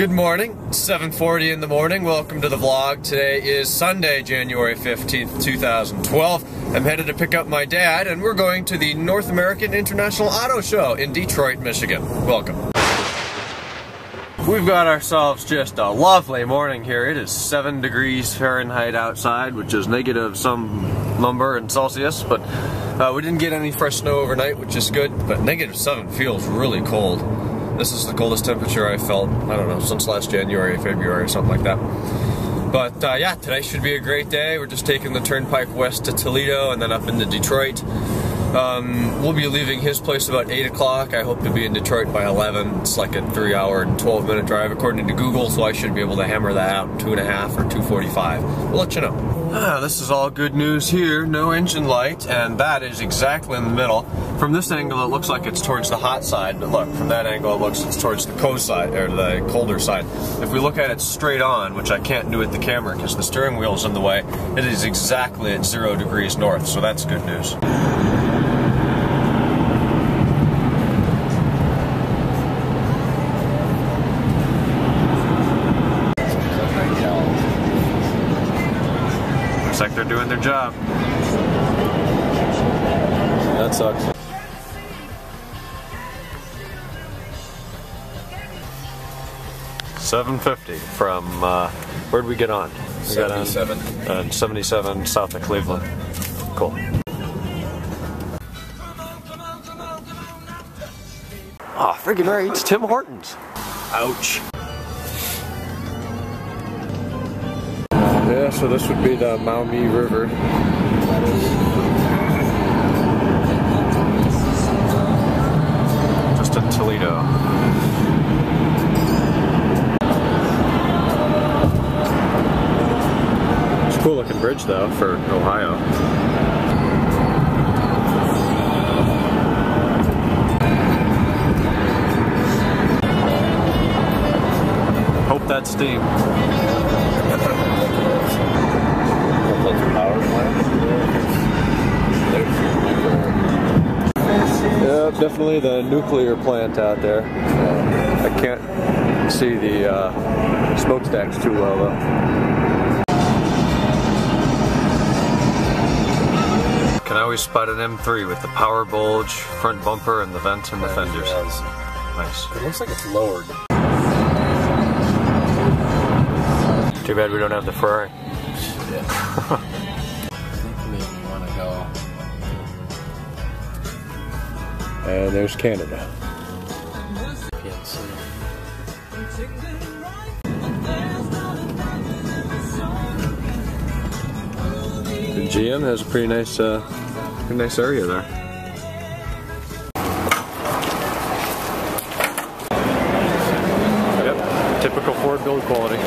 Good morning, 7:40 in the morning. Welcome to the vlog. Today is Sunday, January 15th, 2012. I'm headed to pick up my dad, and we're going to the North American International Auto Show in Detroit, Michigan. Welcome. We've got ourselves just a lovely morning here. It is 7 degrees Fahrenheit outside, which is negative some number in Celsius, but we didn't get any fresh snow overnight, which is good, but negative 7 feels really cold. This is the coldest temperature I felt, I don't know, since last January, February, or something like that. But yeah, today should be a great day. We're just taking the turnpike west to Toledo and then up into Detroit. We'll be leaving his place about 8 o'clock. I hope to be in Detroit by 11. It's like a 3-hour and 12-minute drive according to Google, so I should be able to hammer that out in 2.5 or 2:45. We'll let you know. This is all good news here. No engine light, and that is exactly in the middle. From this angle, it looks like it's towards the hot side, but look, from that angle, it looks it's towards the cold side, or the colder side. If we look at it straight on, which I can't do with the camera because the steering wheel's in the way, it is exactly at 0 degrees north, so that's good news. Looks like they're doing their job. That sucks. $7.50 from where'd we get on? We 77. Got on 77 south of Cleveland. Cool. Oh, friggin' right! It's Tim Hortons. Ouch. Yeah, so this would be the Maumee River. Just in Toledo. Cool looking bridge though for Ohio. Hope that's steam. Yeah, definitely the nuclear plant out there. I can't see the smokestacks too well though. Can always spot an M3 with the power bulge, front bumper, and the vents and the fenders. Nice. It looks like it's lowered. Too bad we don't have the Ferrari. Yeah. I think maybe we want to go. And there's Canada. The GM has a pretty nice area there. Yep, typical Ford build quality.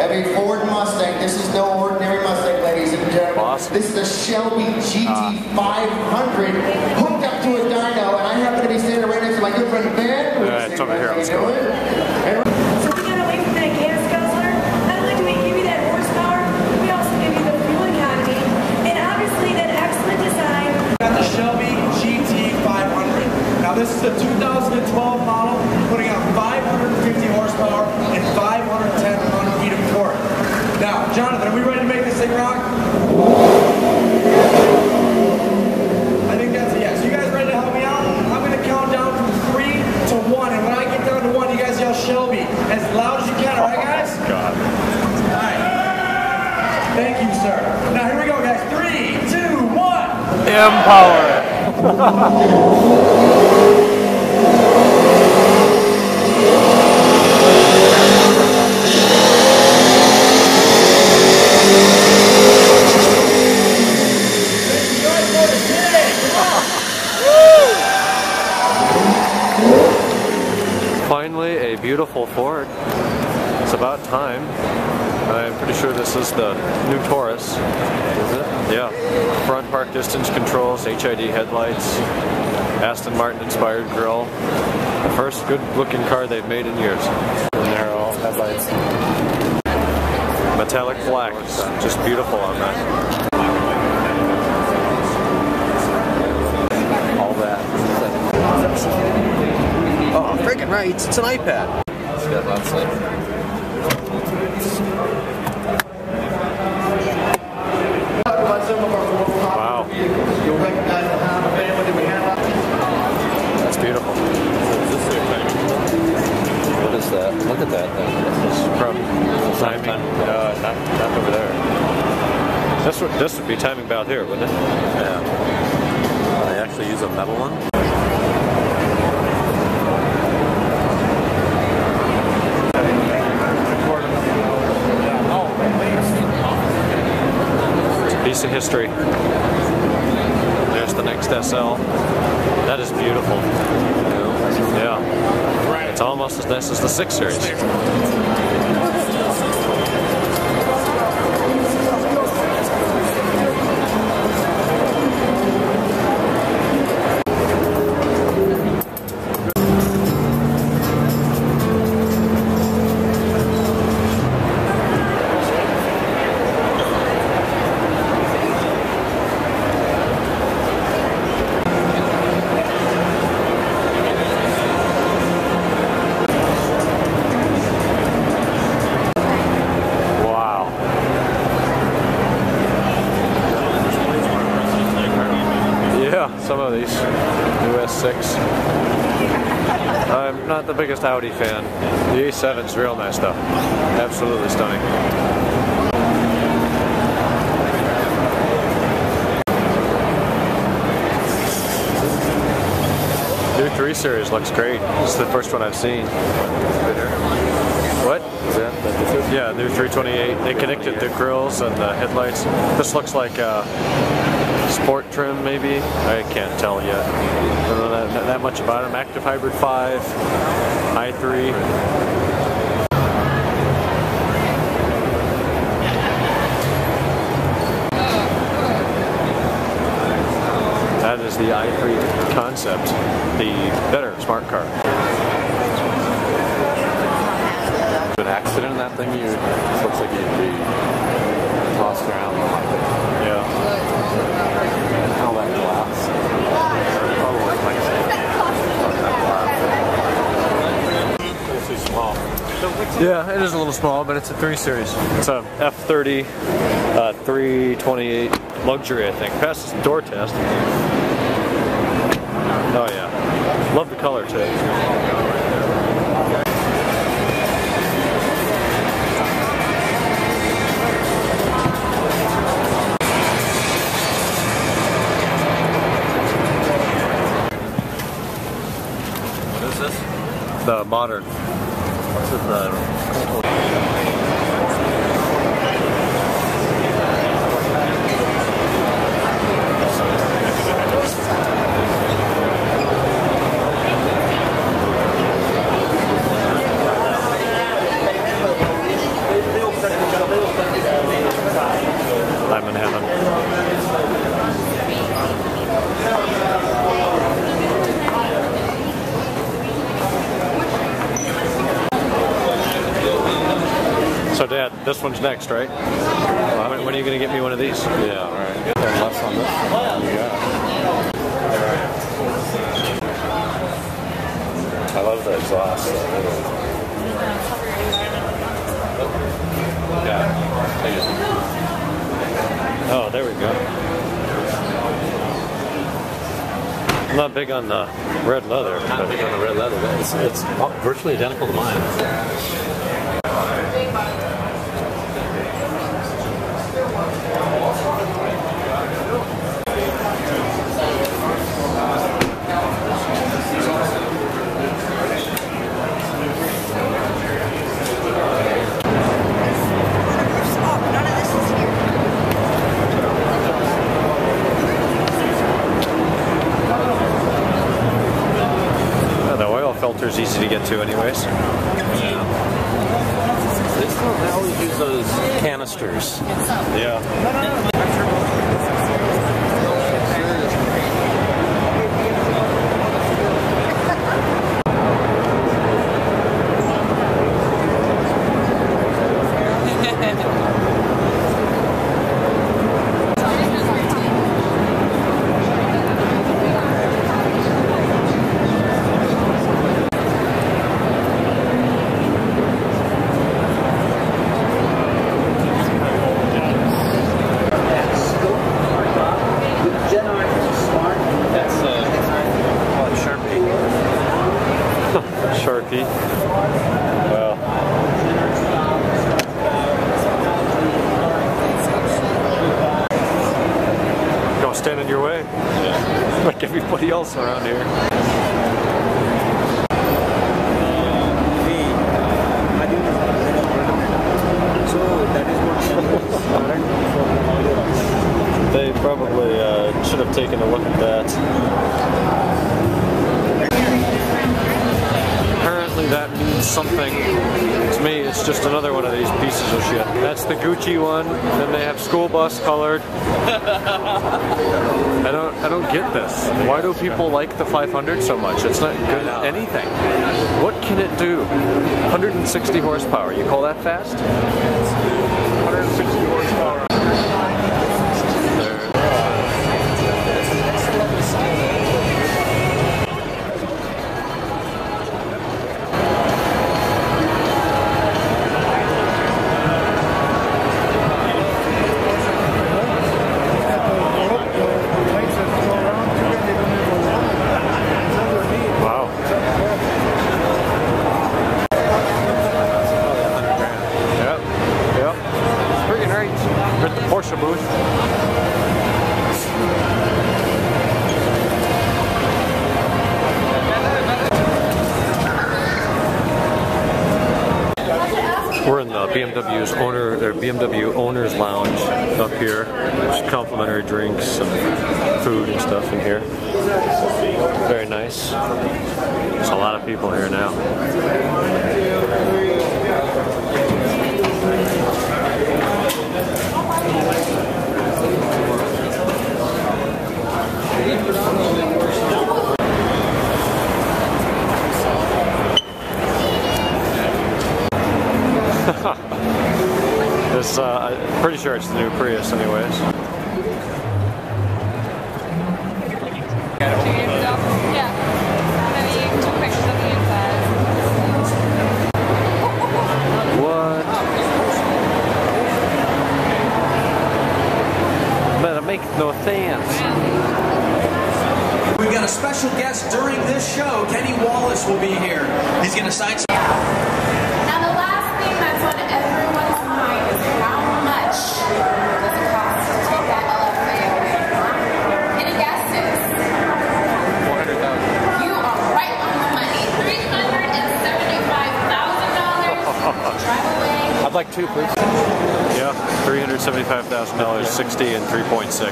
Every Ford Mustang, this is no ordinary Mustang, ladies and gentlemen. Boss. This is a Shelby GT500 hooked up to a dyno, and I happen to be standing right next to my good friend Ben. Alright, it's over here, let's go. So we got away from that gas guzzler. Not only do we give you that horsepower, we also give you the fuel economy, and obviously that excellent design. Got the Shelby GT500. Now this is a 2012 model, putting out 550 horsepower and 510 pound-feet of torque. Now, Jonathan, are we ready to make this thing rock? I think that's a yes. You guys ready to help me out? I'm going to count down from 3 to 1, and when I get down to 1, you guys yell Shelby as loud as you can, alright guys? God. Alright. Thank you, sir. Now here we go, guys. 3, 2, 1. Empower. Finally, a beautiful Ford. It's about time. I'm pretty sure this is the new Taurus. Is it? Yeah. Front park distance controls, HID headlights, Aston Martin inspired grille. The first good looking car they've made in years. And they're all headlights. Metallic black. It's just beautiful on that. Right, it's an iPad. It's got lots of Look at that thing. This is probably timing. Not over there. This would be timing about here, wouldn't it? Yeah. They actually use a metal one. Piece of history. There's the next SL. That is beautiful. Yeah. It's almost as nice as the 6 Series. Some of these US6. I'm not the biggest Audi fan. The A7's real nice stuff. Absolutely stunning. New 3 Series looks great. It's the first one I've seen. What? Yeah, new 328. They connected the grills and the headlights. This looks like sport trim, maybe? I can't tell yet. I don't know that much about them. Active Hybrid 5, i3. That is the i3 concept, the better smart car. An accident in that thing, you looks like you'd be tossed around a lot. Yeah. All that glass. Yeah, it is a little small, but it's a 3 Series. It's a F30, 328 luxury, I think. Passes the door test. Oh yeah, love the color too. The modern. This is the I'm in heaven. So Dad, this one's next, right? When are you going to get me one of these? Yeah, all right. Less on this. Yeah. I love the exhaust. Yeah. Oh, there we go. I'm not big on the red leather. Not big on the red leather. It's virtually identical to mine. Filter's easy to get to anyways. Yeah. They still always use those canisters. Yeah. nobody else around here. So that is what they probably should have taken a look at that. Apparently that means something. To me, it's just another one of these pieces of shit. That's the Gucci one. Then they have school bus colored. I don't get this. Why do people like the 500 so much? It's not good at anything. What can it do? 160 horsepower. You call that fast? 160 horsepower. BMW Owner's Lounge up here. There's complimentary drinks and food and stuff in here. Very nice. There's a lot of people here now. I'm pretty sure it's the new Prius anyways. What? But it makes no sense. We've got a special guest during this show. Kenny Wallace will be here. He's going to sign some... I'd like two, please. Yeah, $375,000, 60 and 3.6.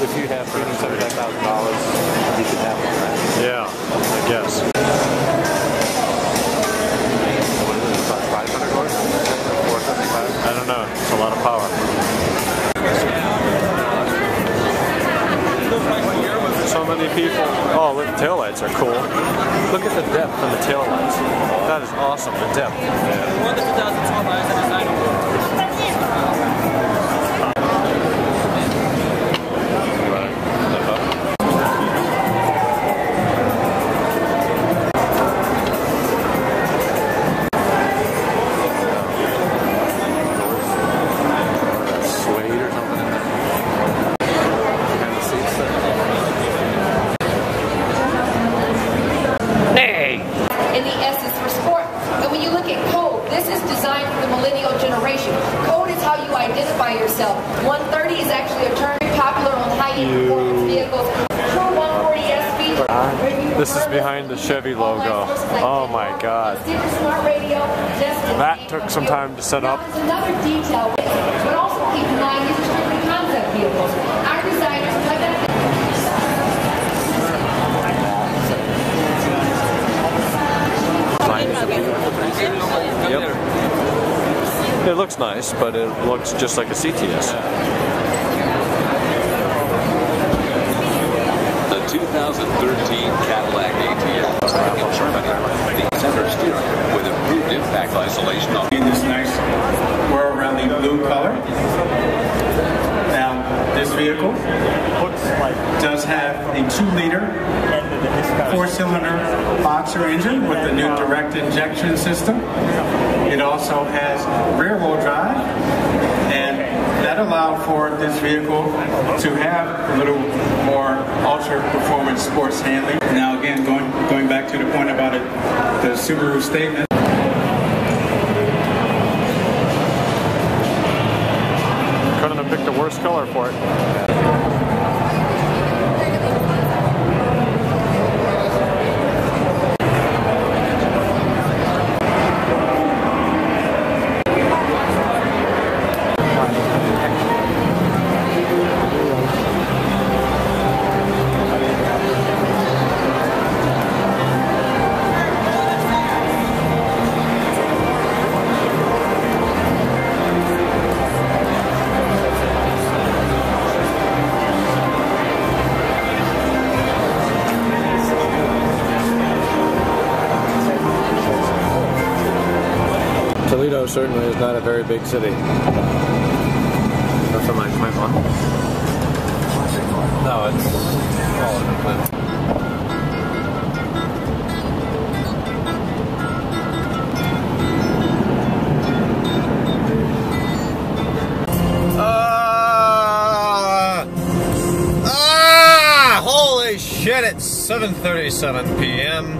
If you have $375,000, you could have one, right? Yeah, I guess. What is it, about 500 horse? 475? I don't know. It's a lot of power. So many people. Oh, look, the taillights are cool. Look at the depth on the taillights. That is awesome, the depth. Yeah. This is behind the Chevy logo. Oh my god. That took some time to set up. Another detail, but also keep in mind these are strictly concept vehicles. Our designers plug that in. Yep. It looks nice, but it looks just like a CTS. 2013 Cadillac ATS. The center steering with improved impact isolation. In this nice whirl around the blue color. Now, this vehicle does have a 2-liter 4-cylinder boxer engine with the new direct injection system. It also has rear-wheel drive, and that allowed for this vehicle to have a little more ultra-performance sports handling. Now again, going back to the point about it, the Subaru statement. Couldn't have picked the worst color for it. certainly is not a very big city. That's a nice map on. No, it's all over the place. Holy shit, it's 7:37 p.m.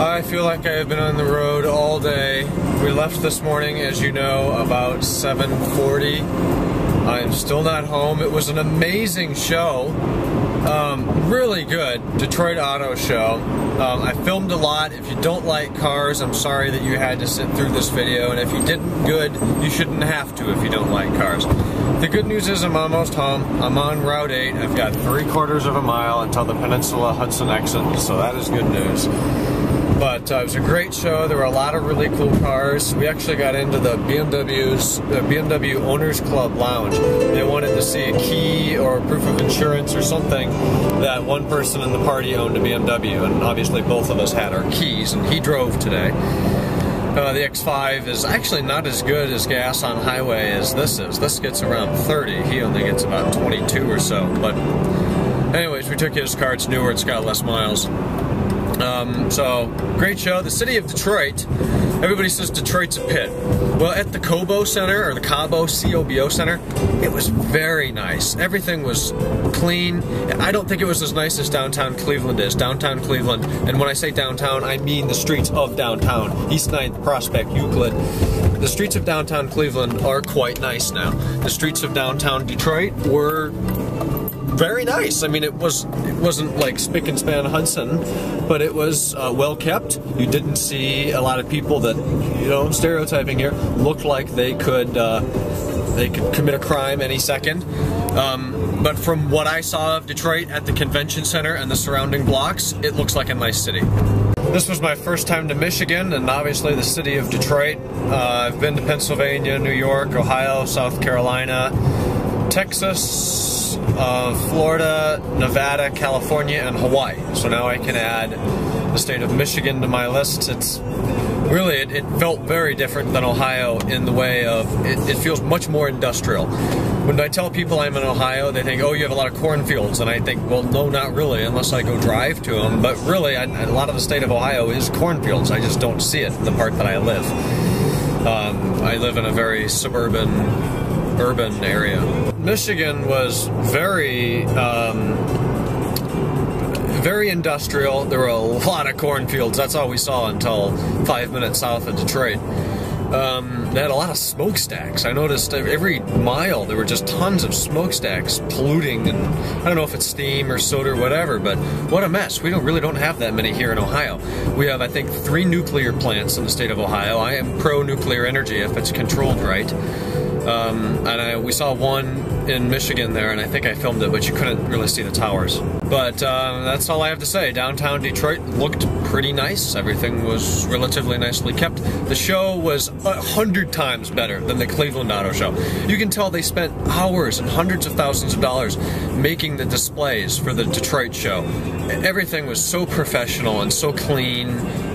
I feel like I have been on the road all day. We left this morning, as you know, about 7:40. I'm still not home. It was an amazing show. Really good Detroit Auto Show. I filmed a lot. If you don't like cars, I'm sorry that you had to sit through this video, and if you didn't, good. You shouldn't have to if you don't like cars. The good news is I'm almost home. I'm on Route 8. I've got 3/4 of a mile until the Peninsula Hudson exit, so that is good news. But it was a great show. There were a lot of really cool cars. We actually got into the BMW Owners Club Lounge. They wanted to see a key or a proof of insurance or something that one person in the party owned a BMW, and obviously both of us had our keys, and he drove today. The X5 is actually not as good as gas on highway as this is. This gets around 30. He only gets about 22 or so. But anyways, we took his car. It's newer. It's got less miles. So, great show. The city of Detroit, everybody says Detroit's a pit. Well, at the Cobo Center, or the Cabo, C-O-B-O Center, it was very nice. Everything was clean. I don't think it was as nice as downtown Cleveland is. Downtown Cleveland, and when I say downtown, I mean the streets of downtown. East 9th, Prospect, Euclid. The streets of downtown Cleveland are quite nice now. The streets of downtown Detroit were very nice. I mean, it wasn't like spick and span Hudson, but it was well kept. You didn't see a lot of people that, you know, stereotyping here, looked like they could commit a crime any second. But from what I saw of Detroit at the convention center and the surrounding blocks, it looks like a nice city. This was my first time to Michigan, and obviously the city of Detroit. I've been to Pennsylvania, New York, Ohio, South Carolina, Texas, Florida, Nevada, California, and Hawaii. So now I can add the state of Michigan to my list. It's really, it felt very different than Ohio in the way of, it feels much more industrial. When I tell people I'm in Ohio, they think, oh, you have a lot of cornfields. And I think, well, no, not really, unless I go drive to them. But really, a lot of the state of Ohio is cornfields. I just don't see it, the part that I live. I live in a very suburban, urban area. Michigan was very industrial. There were a lot of cornfields. That's all we saw until 5 minutes south of Detroit. They had a lot of smokestacks. I noticed every mile there were just tons of smokestacks polluting, and I don't know if it's steam or soot or whatever, but what a mess. We really don't have that many here in Ohio. We have, I think, 3 nuclear plants in the state of Ohio. I am pro-nuclear energy if it's controlled right. We saw one in Michigan there, and I think I filmed it, but you couldn't really see the towers. But that's all I have to say. Downtown Detroit looked pretty nice. Everything was relatively nicely kept. The show was 100 times better than the Cleveland Auto Show. You can tell they spent hours and hundreds of thousands of dollars making the displays for the Detroit show. Everything was so professional and so clean,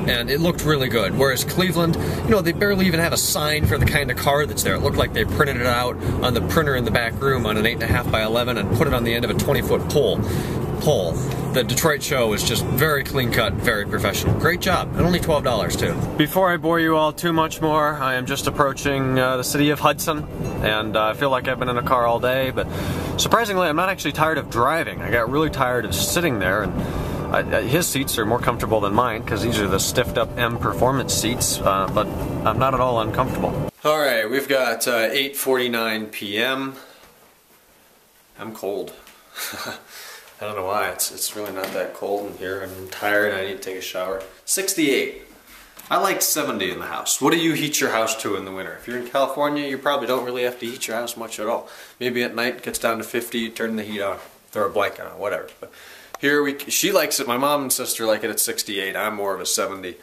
and it looked really good. Whereas Cleveland, you know, they barely even have a sign for the kind of car that's there. It looked like they printed it out on the printer in the back room on an 8.5 by 11 and put it on the end of a 20-foot pole. The Detroit show was just very clean cut, very professional. Great job, and only $12 too. Before I bore you all too much more, I am just approaching the city of Hudson, and I feel like I've been in a car all day, but surprisingly I'm not actually tired of driving. I got really tired of sitting there, and his seats are more comfortable than mine because these are the stiffed up M performance seats, but I'm not at all uncomfortable. Alright, we've got 8:49 p.m. I'm cold. I don't know why, it's really not that cold in here. I'm tired, I need to take a shower. 68. I like 70 in the house. What do you heat your house to in the winter? If you're in California, you probably don't really have to heat your house much at all. Maybe at night it gets down to 50, you turn the heat on, throw a blanket on, whatever. But here she likes it, my mom and sister like it at 68, I'm more of a 70.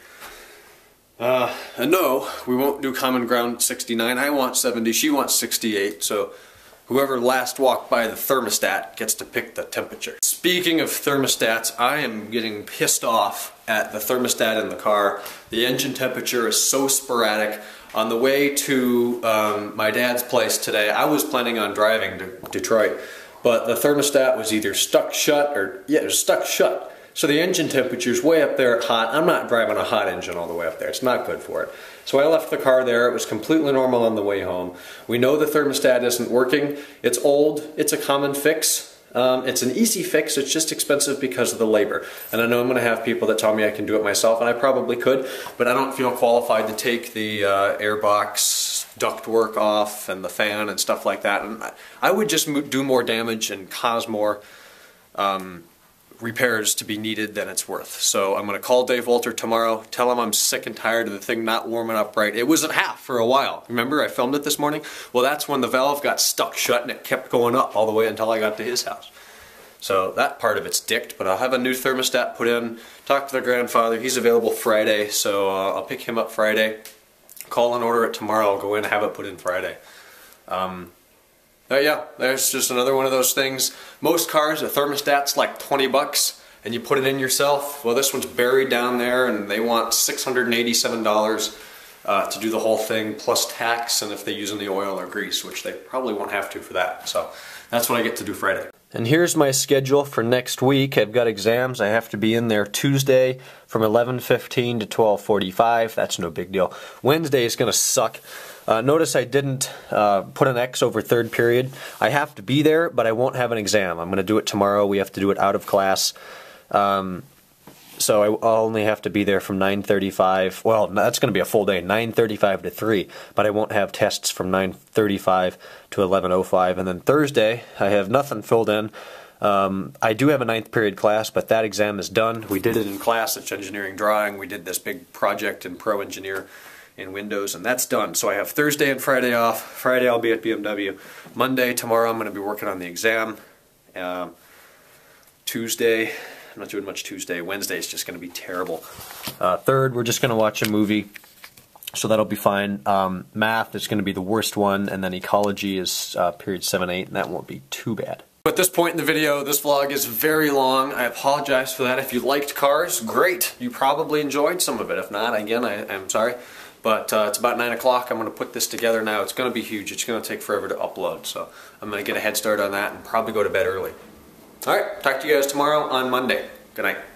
And no, we won't do common ground at 69, I want 70, she wants 68, so whoever last walked by the thermostat gets to pick the temperature. Speaking of thermostats, I am getting pissed off at the thermostat in the car. The engine temperature is so sporadic. On the way to my dad's place today, I was planning on driving to Detroit, but the thermostat was either stuck shut or, yeah, it was stuck shut. So the engine temperature's way up there, hot. I'm not driving a hot engine all the way up there. It's not good for it. So I left the car there. It was completely normal on the way home. We know the thermostat isn't working. It's old. It's a common fix. It's an easy fix, it's just expensive because of the labor. And I know I'm going to have people that tell me I can do it myself, and I probably could, but I don't feel qualified to take the airbox ductwork off and the fan and stuff like that. And I would just do more damage and cause more repairs to be needed than it's worth. So I'm going to call Dave Walter tomorrow, tell him I'm sick and tired of the thing not warming up right. It was at half for a while. Remember I filmed it this morning? Well, that's when the valve got stuck shut and it kept going up all the way until I got to his house. So that part of it's dicked, but I'll have a new thermostat put in, talk to their grandfather. He's available Friday, so I'll pick him up Friday, call and order it tomorrow. I'll go in and have it put in Friday. Yeah, there's just another one of those things. Most cars, the thermostat's like 20 bucks, and you put it in yourself. Well, this one's buried down there, and they want $687 to do the whole thing, plus tax, and if they use any oil or grease, which they probably won't have to for that. So that's what I get to do Friday. And here's my schedule for next week. I've got exams. I have to be in there Tuesday from 11:15 to 12:45. That's no big deal. Wednesday is going to suck. Notice I didn't put an X over third period. I have to be there, but I won't have an exam. I'm going to do it tomorrow. We have to do it out of class. So I'll only have to be there from 9:35. Well, that's going to be a full day, 9:35 to 3. But I won't have tests from 9:35 to 11:05. And then Thursday, I have nothing filled in. I do have a 9th period class, but that exam is done. We did it in class. It's engineering drawing. We did this big project in Pro Engineer in Windows, and that's done. So I have Thursday and Friday off. Friday I'll be at BMW. Monday, tomorrow, I'm going to be working on the exam. Tuesday, I'm not doing much Tuesday. Wednesday is just going to be terrible. Third, we're just going to watch a movie, so that'll be fine. Math is going to be the worst one, and then ecology is period 7, 8, and that won't be too bad. At this point in the video, this vlog is very long. I apologize for that. If you liked cars, great. You probably enjoyed some of it. If not, again, I'm sorry. But it's about 9 o'clock. I'm going to put this together now. It's going to be huge. It's going to take forever to upload. So I'm going to get a head start on that and probably go to bed early. All right. Talk to you guys tomorrow on Monday. Good night.